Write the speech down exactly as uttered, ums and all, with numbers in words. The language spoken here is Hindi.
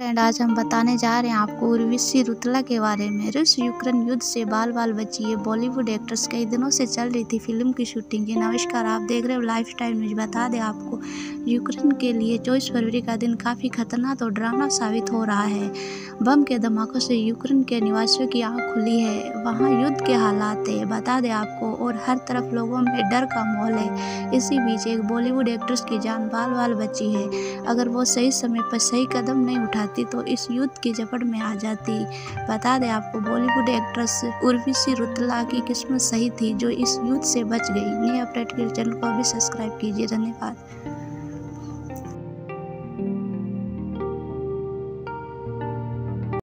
फ्रेंड, आज हम बताने जा रहे हैं आपको उर्वशी रौतेला के बारे में। रूस यूक्रेन युद्ध से बाल बाल बची है बॉलीवुड एक्ट्रेस। कई दिनों से चल रही थी फिल्म की शूटिंग। नमस्कार, आप देख रहे हो लाइफ स्टाइल न्यूज। बता दें आपको, यूक्रेन के लिए चौबीस फरवरी का दिन काफ़ी खतरनाक और डरावना साबित हो रहा है। बम के धमाकों से यूक्रेन के निवासियों की आँख खुली है। वहाँ युद्ध के हालात है, बता दें आपको, और हर तरफ लोगों में डर का माहौल है। इसी बीच एक बॉलीवुड एक्ट्रेस की जान बाल बाल बची है। अगर वो सही समय पर सही कदम नहीं उठा तो इस युद्ध की झपट में आ जाती। बता दें आपको, बॉलीवुड एक्ट्रेस उर्वशी रौतेला की किस्मत सही थी जो इस युद्ध से बच गई। नए अपडेट के चैनल को भी सब्सक्राइब कीजिए। धन्यवाद।